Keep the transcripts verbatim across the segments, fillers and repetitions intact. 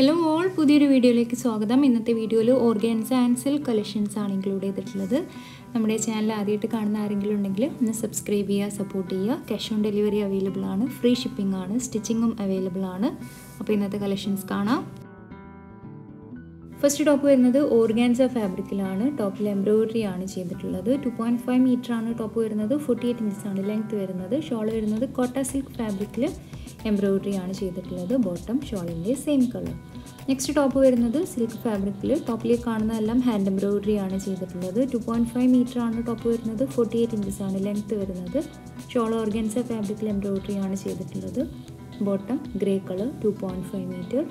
Hello all, പുതിയൊരു വീഡിയോയിലേക്ക് സ്വാഗതം. ഇന്നത്തെ വീഡിയോയിൽ ഓർഗാൻസ ആൻഡ് സിൽക്ക് കളക്ഷൻസ് ആണ് ഇൻക്ലൂഡ് ചെയ്തിട്ടുള്ളത്. നമ്മുടെ ചാനൽ ആദ്യമായിട്ട് കാണുന്ന ആരെങ്കിലും ഉണ്ടെങ്കിൽ ഒന്ന് സബ്സ്ക്രൈബ് ചെയ്യുക, സപ്പോർട്ട് ചെയ്യുക. ക്യാഷ് ഓൺ ഡെലിവറി അവൈലബിൾ ആണ്, ഫ്രീ ഷിപ്പിംഗ് ആണ്, സ്റ്റിച്ചിങ്ങും അവൈലബിൾ ആണ്. അപ്പോൾ ഇന്നത്തെ കളക്ഷൻസ് കാണാം. ഫസ്റ്റ് ടോപ്പ് വരുന്നത് ഓർഗാൻസ ഫാബ്രിക്കിലാണ്. ടോപ്പിൽ എംബ്രോയിഡറി ആണ് ചെയ്തിട്ടുള്ളത്. ടു പോയിൻറ്റ് ഫൈവ് മീറ്റർ ആണ് ടോപ്പ് വരുന്നത്. ഫോർട്ടി എയ്റ്റ് ഇഞ്ചസാണ് ലെങ്ത് വരുന്നത്. ഷോൾ വരുന്നത് കോട്ട സിൽക്ക് ഫാബ്രിക്കിൽ എംബ്രോയിഡറി ആണ് ചെയ്തിട്ടുള്ളത്. ബോട്ടം ഷോളിൻ്റെ സെയിം കളർ. നെക്സ്റ്റ് ടോപ്പ് വരുന്നത് സിൽക്ക് ഫാബ്രിക്കിൽ. ടോപ്പിൽ കാണുന്ന എല്ലാം ഹാൻഡ് എംബ്രോയിഡറി ആണ് ചെയ്തിട്ടുള്ളത്. ടു പോയിൻറ്റ് ഫൈവ് മീറ്റർ ആണ് ടോപ്പ് വരുന്നത്. ഫോർട്ടി എയ്റ്റ് ഇഞ്ചസാണ് ലെങ്ത് വരുന്നത്. ഷോൾ ഓർഗാൻസ ഫാബ്രിക്കിൽ എംബ്രോയിഡറി ആണ് ചെയ്തിട്ടുള്ളത്. Bottom grey colour. Two point five metre.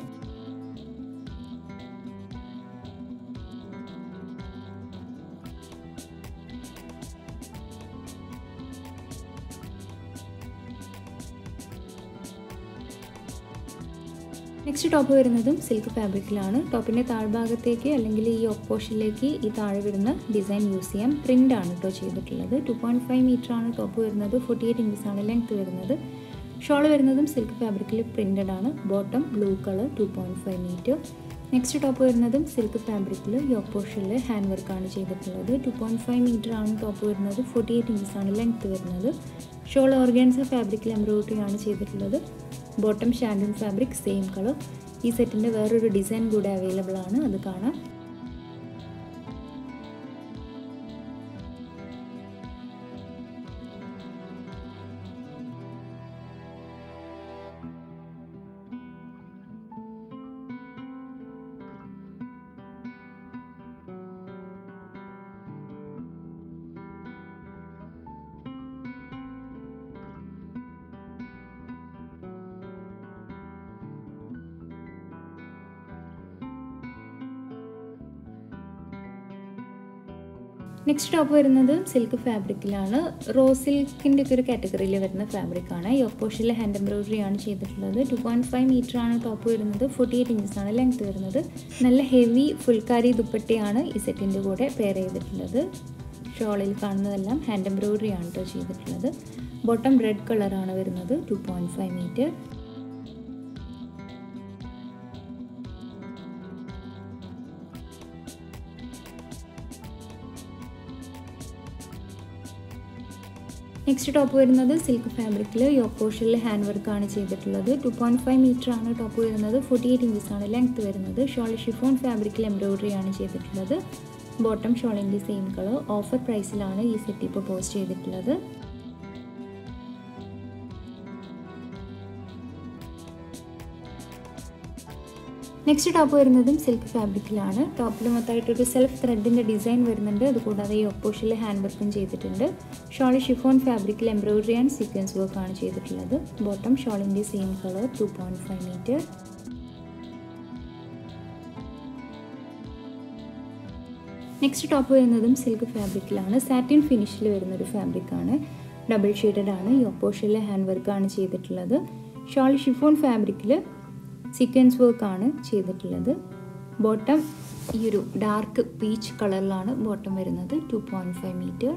Next top വരുന്നതും സിൽക്ക് ഫാബ്രിക്കിലാണ്. ടോപ്പിൻ്റെ താഴ്ഭാഗത്തേക്ക് അല്ലെങ്കിൽ ഈ ഓപ്പോഷനിലേക്ക് ഈ താഴെ വരുന്ന ഡിസൈൻ യൂസ് ചെയ്യാം. പ്രിൻ്റ് ആണ് കേട്ടോ ചെയ്തിട്ടുള്ളത്. ടു പോയിൻറ്റ് ഫൈവ് മീറ്റർ ആണ് ടോപ്പ് വരുന്നത്. ഫോർട്ടി എയ്റ്റ് ഇഞ്ചസാണ് ലെങ്ത് വരുന്നത്. ഷോൾ വരുന്നതും സിൽക്ക് ഫാബ്രിക്കിൽ പ്രിൻ്റഡ് ആണ്. Bottom blue colour. Two point five metre. Next top വരുന്നതും സിൽക്ക് ഫാബ്രിക്കിൽ ഈ ഓപ്പോഷനിൽ ഹാൻഡ് വർക്കാണ് ചെയ്തിട്ടുള്ളത്. ടു പോയിൻറ്റ് ഫൈവ് മീറ്റർ ആണ് ടോപ്പ് വരുന്നത്. ഫോർട്ടി എയ്റ്റ് ഇഞ്ചസാണ് ലെങ്ത് വരുന്നത്. ഷോൾ ഓർഗാൻസ ഫാബ്രിക്കിൽ എംബ്രോയിഡറി ആണ് ചെയ്തിട്ടുള്ളത്. Bottom ഷാൻഡൻ fabric same colour. ഈ സെറ്റിൻ്റെ വേറൊരു ഡിസൈൻ കൂടെ അവൈലബിൾ ആണ്, അത് കാണാം. നെക്സ്റ്റ് ടോപ്പ് വരുന്നത് സിൽക്ക് ഫാബ്രിക്കിലാണ്. റോ സിൽക്കിൻ്റെ ഒക്കെ ഒരു കാറ്റഗറിയിൽ വരുന്ന ഫാബ്രിക്കാണ്. ഈ ഓപ്പോഷനിൽ ഹാൻഡ് എംബ്രോയിഡറി ആണ് ചെയ്തിട്ടുള്ളത്. ടു പോയിൻറ്റ് ഫൈവ് മീറ്റർ ആണ് ടോപ്പ് വരുന്നത്. ഫോർട്ടി എയ്റ്റ് ഇഞ്ചസാണ് ലെങ്ത് വരുന്നത്. നല്ല ഹെവി ഫുൾക്കാരി ദുപ്പട്ടയാണ് ഈ സെറ്റിൻ്റെ കൂടെ പെയർ ചെയ്തിട്ടുള്ളത്. ഷോളിൽ കാണുന്നതെല്ലാം ഹാൻഡ് എംബ്രോയിഡറി ആണ് കേട്ടോ ചെയ്തിട്ടുള്ളത്. ബോട്ടം റെഡ് കളറാണ് വരുന്നത്. Two point five metre. Next top വരുന്നത് സിൽക്ക് ഫാബ്രിക്കിൽ യോക്കോഷനിൽ ഹാൻഡ് വർക്കാണ് ചെയ്തിട്ടുള്ളത്. ടു പോയിൻറ്റ് ഫൈവ് മീറ്റർ ആണ് ടോപ്പ് വരുന്നത്. ഫോർട്ടി എയ്റ്റ് ഇഞ്ചസാണ് ലെങ്ത് വരുന്നത്. ഷോൾ ഷിഫോൺ ഫാബ്രിക്കിൽ എംബ്രോയിഡറി ആണ് ചെയ്തിട്ടുള്ളത്. ബോട്ടം ഷോളിൻ്റെ സെയിം കളർ. ഓഫർ പ്രൈസിലാണ് ഈ സെറ്റ് ഇപ്പോൾ പോസ്റ്റ് ചെയ്തിട്ടുള്ളത്. നെക്സ്റ്റ് ടോപ്പ് വരുന്നതും സിൽക്ക് ഫാബ്രിക്കിലാണ്. ടോപ്പിൽ മൊത്തമായിട്ടൊരു സെൽഫ് ത്രെഡിൻ്റെ ഡിസൈൻ വരുന്നുണ്ട്. അതുകൂടാതെ ഈ ഓപ്പോഷനിൽ ഹാൻഡ് വർക്കും ചെയ്തിട്ടുണ്ട്. ഷോളി ഷിഫോൺ ഫാബ്രിക്കിൽ എംബ്രോയിഡറി ആൻഡ് സീക്വൻസ് വർക്കാണ് ചെയ്തിട്ടുള്ളത്. ബോട്ടം ഷോളിൻ്റെ same colour. Two point five metre. Next top വരുന്നതും സിൽക്ക് ഫാബ്രിക്കിലാണ്. സാറ്റിൻ ഫിനിഷിൽ വരുന്നൊരു ഫാബ്രിക്കാണ്. ഡബിൾ ഷെയ്ഡഡ് ആണ്. ഈ ഓപ്പോഷനിൽ ഹാൻഡ് വർക്കാണ് ചെയ്തിട്ടുള്ളത്. ഷോളി ഷിഫോൺ ഫാബ്രിക്കിൽ സീക്വൻസ് വർക്കാണ് ചെയ്തിട്ടുള്ളത്. ബോട്ടം ഈ ഒരു ഡാർക്ക് പീച്ച് കളറിലാണ് ബോട്ടം വരുന്നത്. Two point five metre.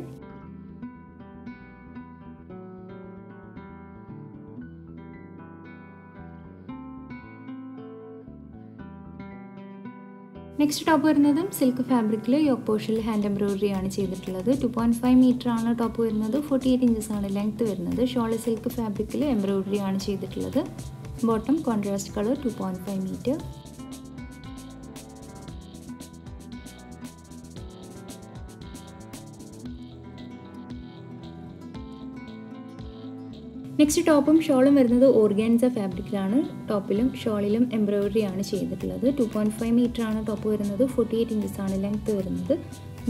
Next top വരുന്നതും സിൽക്ക് ഫാബ്രിക്കിൽ യോക്ക് പോർഷനിൽ ഹാൻഡ് എംബ്രോയിഡറി ആണ് ചെയ്തിട്ടുള്ളത്. ടു പോയിൻറ്റ് ഫൈവ് മീറ്റർ ആണ് ടോപ്പ് വരുന്നത്. ഫോർട്ടി എയ്റ്റ് ഇഞ്ചസാണ് ലെങ്ത് വരുന്നത്. ഷോൾ സിൽക്ക് ഫാബ്രിക്കിൽ എംബ്രോയിഡറി ആണ് ചെയ്തിട്ടുള്ളത്. Bottom contrast colour. Two point five metre. Next ടോപ്പും ഷോളും വരുന്നത് ഓർഗാൻസ ഫാബ്രിക്കിലാണ്. ടോപ്പിലും ഷോളിലും എംബ്രോയിഡറി ആണ് ചെയ്തിട്ടുള്ളത്. ടു പോയിൻറ്റ് ഫൈവ് മീറ്റർ ആണ് ടോപ്പ് വരുന്നത്. ഫോർട്ടി എയ്റ്റ് ഇഞ്ചസാണ് ലെങ്ത് വരുന്നത്.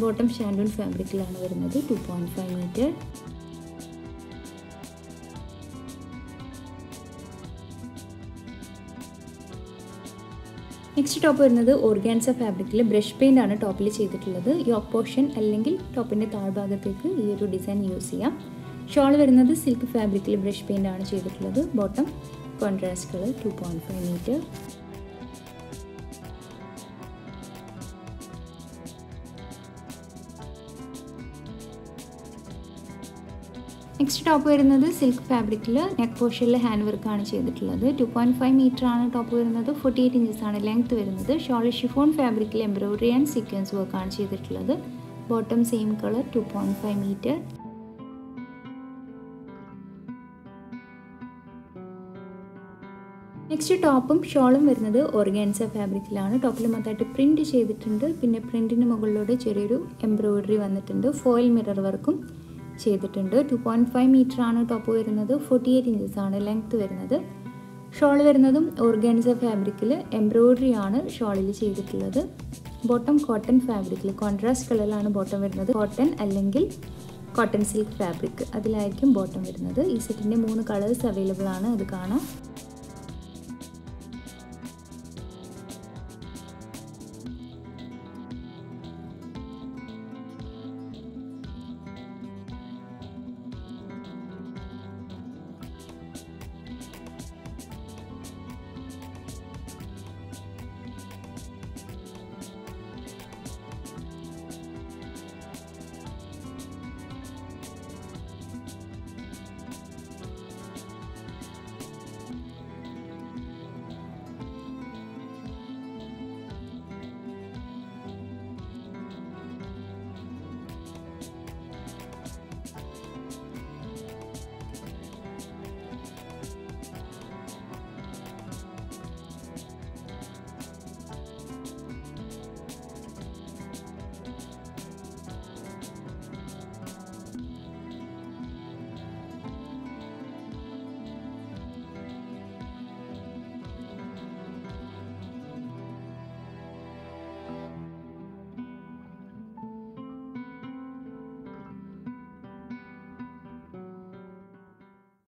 ബോട്ടം ഷാൻഡൂൺ ഫാബ്രിക്കിലാണ് വരുന്നത്. Two point five metre. Next top വരുന്നത് ഓർഗാൻസ ഫാബ്രിക്കിൽ ബ്രഷ് പെയിൻ്റ് ആണ് ടോപ്പിൽ ചെയ്തിട്ടുള്ളത്. യോക്ക് പോർഷൻ അല്ലെങ്കിൽ ടോപ്പിൻ്റെ താഴ്ഭാഗത്തേക്ക് ഈ ഒരു ഡിസൈൻ യൂസ് ചെയ്യാം. ഷോൾ വരുന്നത് സിൽക്ക് ഫാബ്രിക്കിൽ ബ്രഷ് പെയിൻ്റ് ആണ് ചെയ്തിട്ടുള്ളത്. Bottom contrast colour. Two point five meter. Next top is silk fabric neck portion hand work two point five meter top forty-eight inches length shawl chiffon fabric embroidery and sequence work bottom same color two point five meter. Next top and shawl is organza fabric top print cheyidittund pinne print inu mugallodu cheriyoru embroidery foil mirror workum two point five meter top forty-eight inches length shawl varunadum organza fabric embroidery aanu shawl bottom cotton fabric contrast color bottom cotton allengil cotton silk fabric adilaayirkum bottom varunadu ee set inde three colors available aanu.